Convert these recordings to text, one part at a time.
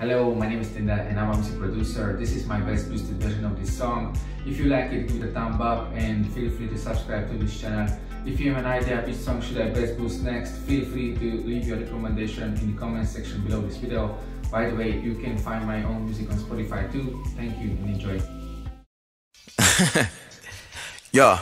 Hello, my name is TintheL and I'm a music producer. This is my best boosted version of this song. If you like it, give it a thumb up and feel free to subscribe to this channel. If you have an idea which song should I best boost next, feel free to leave your recommendation in the comment section below this video. By the way, you can find my own music on Spotify too. Thank you and enjoy. Yeah.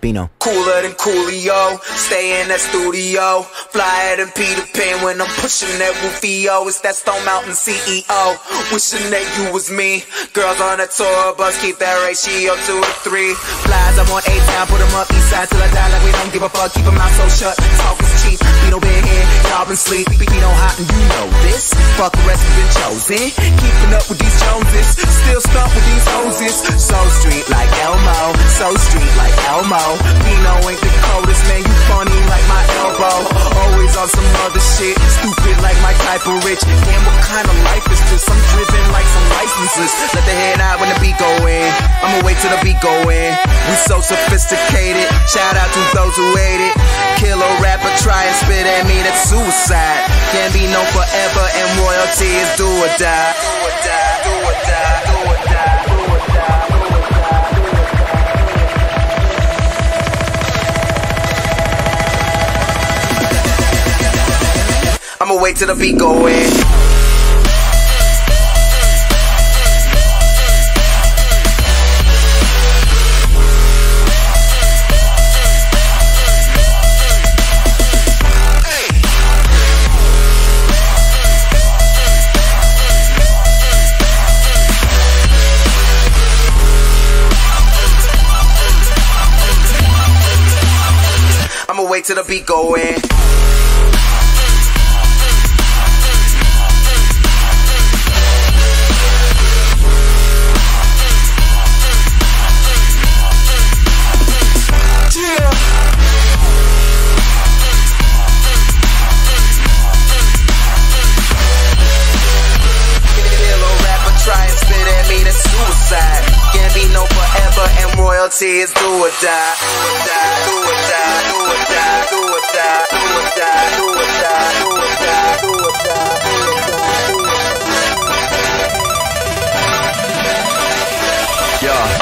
Bino. Cooler than Coolio, stay in that studio, flyer than Peter Pan when I'm pushing that Rufio. It's that Stone Mountain CEO, wishing that you was me. Girls on a tour bus, keep that ratio 2 to 3. Flies, I'm on A-Town, put them up east side till I die, like we don't give a fuck, keep them out so shut. Talk is cheap, Bino been here, y'all been sleep, Bino hot and you know this. Fuck the rest, we been chosen, keeping up with these Joneses, still stuck with these hoses. So street like Elmo, so street like Elmo. Bino ain't the coldest, man, you funny like my elbow. Always on some other shit, stupid like my type of rich. Damn, what kind of life is this? I'm driven like some licenses. Let the head out when the beat go in, I'ma wait till the beat go in. We so sophisticated, shout out to those who hate it. Kill a rapper, try and spit at me, that's suicide. Can't be known forever and royalty is do or die. Do or die, do or die, do or die, do or die, do or die. I'ma wait till the beat go in. I'ma wait till the beat go in. Is do or die, do or die, do or die, do or die, do or die, do or die, do or die, do or die, do or die. Yeah.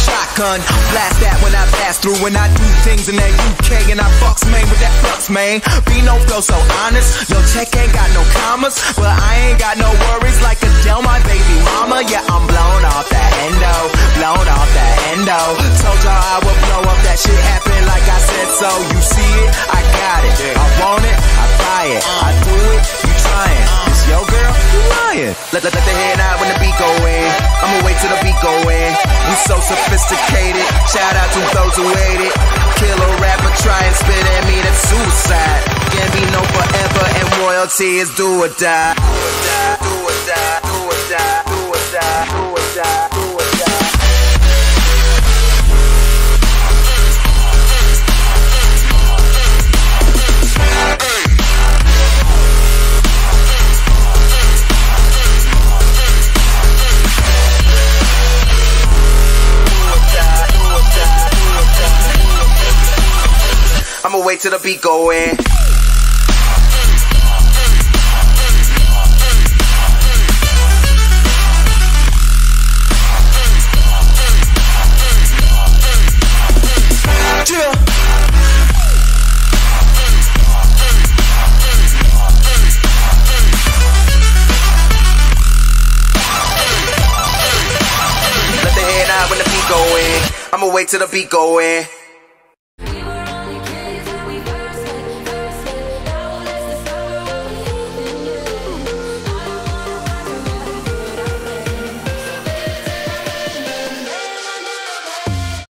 Shotgun, blast that when I pass through. When I do things in that UK and I fucks main with that flux main. Bino flow so honest, your check ain't got no commas, but I ain't got no worries like Adele, my baby mama. Yeah, I'm blown off that endo, blown off that endo. Told y'all I would blow up, that shit happened like I said so. You see it, I got it, I want it, I buy it, I do it, you trying. It's your girl, you lying. Let the head out when the beat go in, I'ma wait till the beat go in. We so sophisticated. Shout out to those who hate it. Kill a rapper, try and spit at me, that's suicide. Can't be known forever and royalty is do or die. Do or die, do or die, do or die, do or die, do or die, do or I'ma wait till the beat go in. Let the head out when the beat go in. I'ma wait till the beat go in.